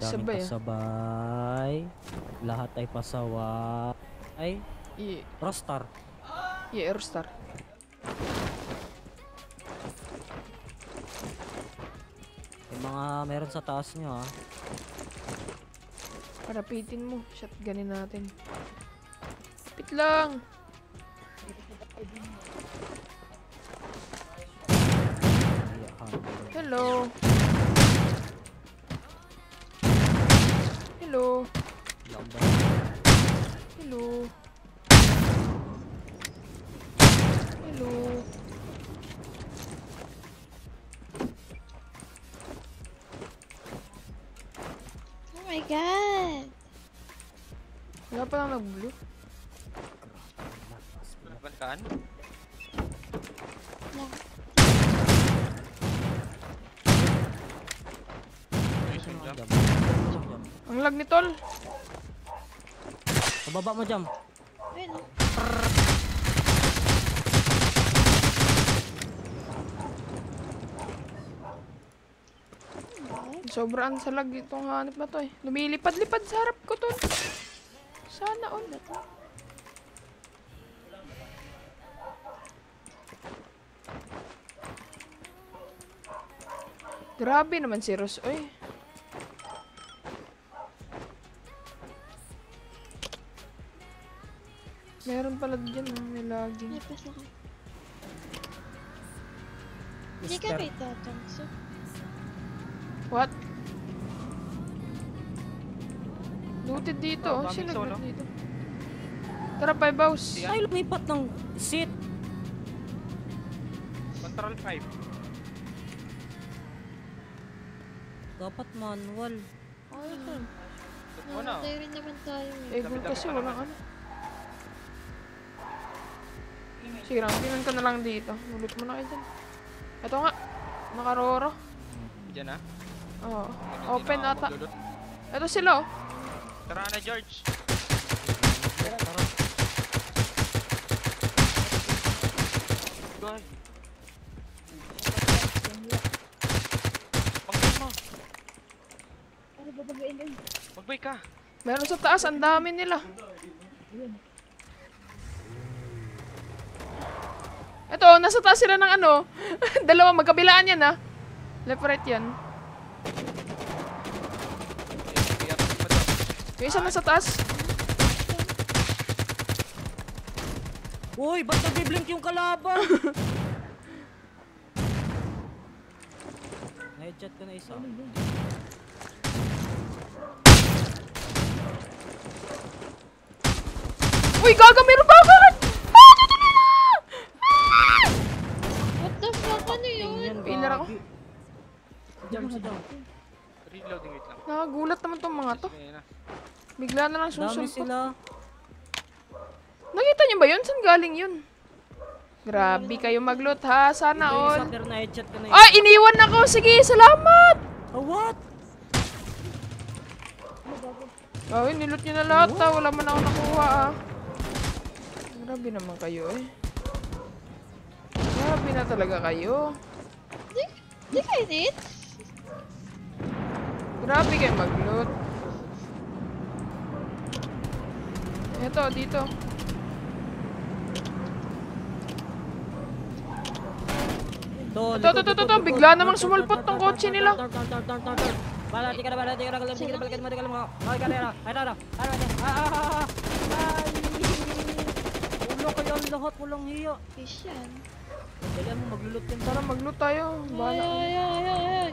Daming kasabay. Lahat ay pasaway. Ay? Yeah. Rostar. Yeah, Rostar. Yung mga meron sa taas nyo ha. Parapitin mo. Shotgunin natin. Pit lang! Hello! Hello! Hello! Hello! Oh my god! Wala pa lang nag-blue? Nagbantaan? Ang lag ni tol. Pababa mo jam. Ayun oh. Sobrang sa lag itong hanap na to eh. Lumilipad-lipad sa harap ko tol. Sana all na to. Grabe naman si Ros oy. Meron pala dyan ah, may laging. Hindi ka ba ito, Tongso? What? Looted dito, oh, sila looted dito. Tara, 5 hours. Ay, lumipat ng seat. Control 5. Dapat manual. Ay, saan? Namatay rin naman tayo eh. Eh, kasi walang ano. Sige lang, tingnan ka na lang dito. Ulit mo na kayo dyan. Ito nga, nakaroro. Diyan ah? Oo, open ata. Ito sila oh. Tara na George. Tara. Go. Pag-bake mo. Ano ba babain yun? Pag-bake ka. Meron sa taas, ang dami nila. Ito, nasa taas sila ng ano. Dalawa, magkabilaan yan ha. Left right yan. Yung isa nasa taas. Uy, ba't nag-blink yung kalaban? Na-headshot ko na isa. Uy, gaga, meron pa ako! Ako. Jump. Reloading it lang. Nakagulat naman tong mga to. Bigla na lang susunod. Nakita niyo ba yun? Saan galing yun? Grabe kayo maglot ha. Sana all. Ay, iniwan ako. Sige, salamat. What? Oh, niloot niyo na lahat ha. Wala man ako nakuha ah. Grabe naman kayo eh. Grabe na talaga kayo. Hindi kayo din? Grabe kayo mag-loot. Eto, dito. Ito, bigla namang sumulpot tong kotse nila. Kailan mo mag-loot din. Tara mag-loot tayo. Bahala ka. Ay.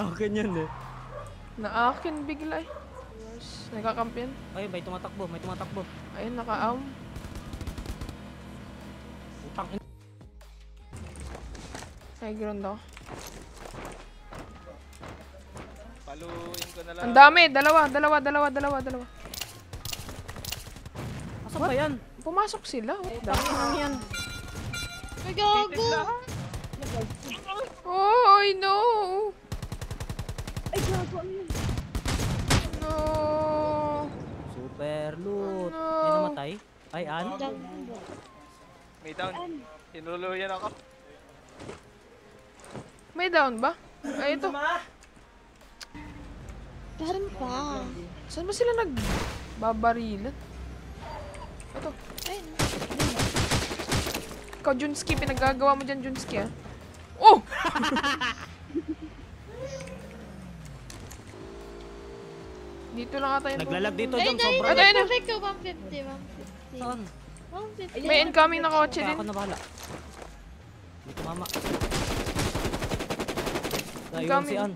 Akin yan eh. Na akin bigla eh. Nagkakampiyan. Ay, may tumatakbo, may tumatakbo. Ayun, naka-aum. Ay, ground ako. Ang dami, dalawa. Asa ba yan? Pumasok sila. Dami lang yan. Ay, gago! Oh, I know! Ay, gago! No! Super loot! May namatay? Ay, ano? May down. Tinuluyan ako. May down ba? Ay, ito. Daran pa. Saan ba sila nagbabarilan? Ito. Ayun. Ikaw, Junski. Pinagagawa mo dyan, Junski, ah. Oh! Dito lang ata yun. Naglalag dito, Jom. Sobra. Ito, yun. Perfect ko, 150. Saan? May incoming na kotse din. Ako na bahala. Dito, mama. Naiwan si Ann.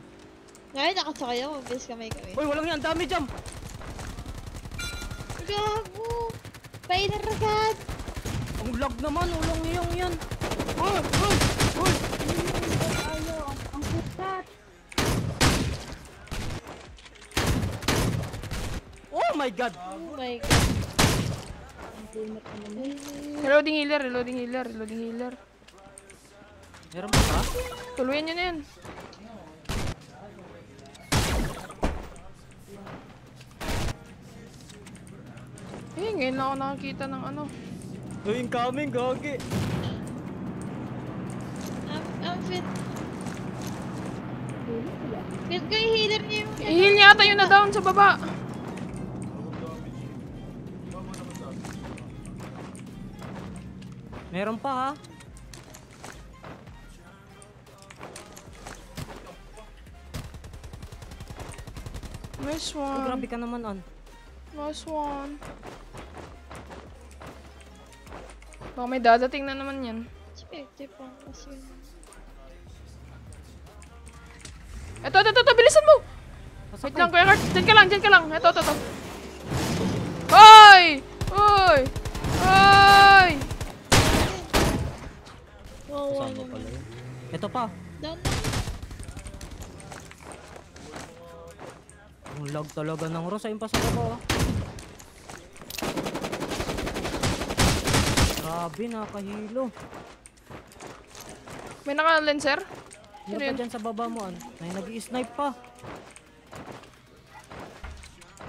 Ngayon, nakasakay ako. Base kamay-kamay. Uy, walang yan. Dami, Jom. Gago. Pain agad. Ang lag naman. Ulang iyong yan. Uy! Uy! Uy! Ang kutat. Oh my god! Oh my god. Reloading healer. Reloading healer. Meron ba ka? Tuluyan nyo na yan. Eh, ngayon lang ako nakakita ng ano. Uy, incoming, gagi. I'm fit. Fit ko, i-healer niya yung... I-heal niya ata yun na down sa baba. Meron pa, ha? Nice one. Oh, grabe ka naman, on. Nice one. Baka may dadating na naman yan. Eto, bilisan mo! Wait lang, Kuya Kurt. Diyan ka lang. Eto. Hoy! Kasama pala yun. Eto pa. Ang lag talaga ng ROS. Ayun pa sa baba, oh. Grabe, nakahilo. May naka-lenser? Sino yun? Dyan sa baba mo, An. May nag-i-snipe pa.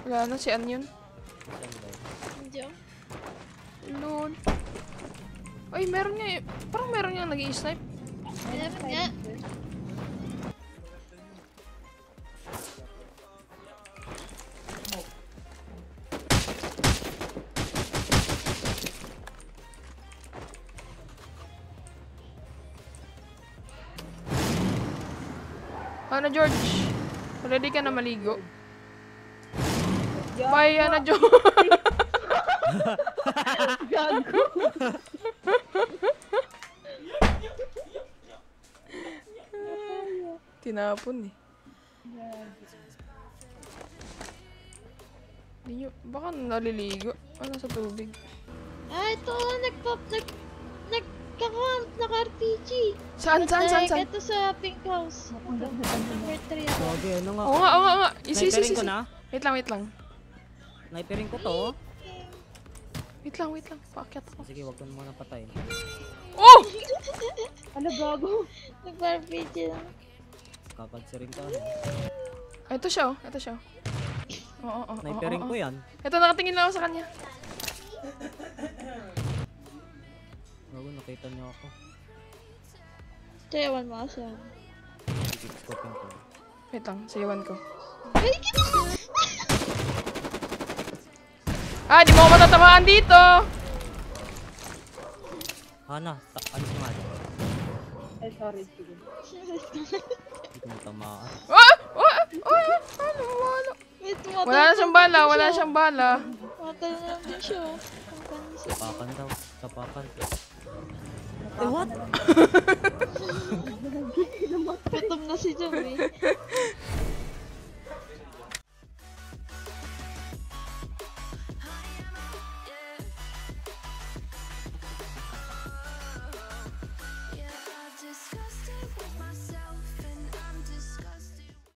Wala na, si An yun. Hindi, oh. Lord. Ay, meron niya eh. Parang meron niya nag-i-snipe. Meron niya. Ana George, ready ka na maligo? Bye, Ana George! Gago! Tinapon eh. Di nyo, baka naliligo. Ano sa tubig? Ah, ito! Nag-RPG. Saan? Ito sa pink house. Number 3 ako. Oo nga. Sniperin ko na? Wait lang. Sniperin ko to. Wait lang. Paakyat ako. Sige, wag ko naman napatay. Oh! Ano, gago? Nag-RPG lang. Kapansirin ka. Ito siya. Oo. Sniperin ko yan. Ito, nakatingin lang ako sa kanya. Bago, nakita niyo ako. Sayawan mo kasi ako. Wait lang, sayawan ko. Ay, ginawa! Ah, di mo ako matatamaan dito! Hana, alis na nga dito. Ay, sorry. Hindi ko matamaan. Ano? Wala siyang bala. Matay na lang din siya. Tapakan daw. Eh, what? Patom na si Jom, eh.